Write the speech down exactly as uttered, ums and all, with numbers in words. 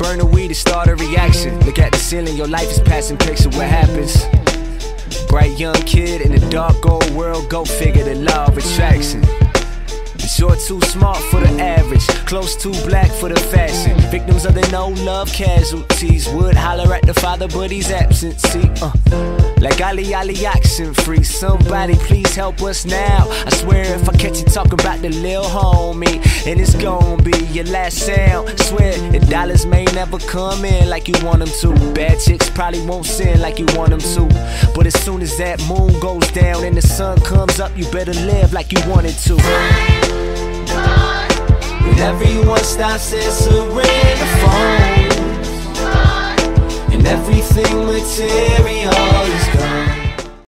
burn a weed to start a reaction. Look at the ceiling, your life is passing picture, what happens? Bright young kid in the dark old world, go figure the law of attraction. You're too smart for the average, close to black for the fashion. Victims of the no-love casualties would holler at the father, but he's absent. See, uh, like Ali Ali action free. Somebody please help us now. I swear if I catch you talking about the lil' homie, and it's gonna be your last sound. I swear the dollars may never come in like you want them to. Bad chicks probably won't sin like you want them to. But as soon as that moon goes down and the sun comes up, you better live like you wanted to. When everyone stops and surrender phones, and everything material is gone.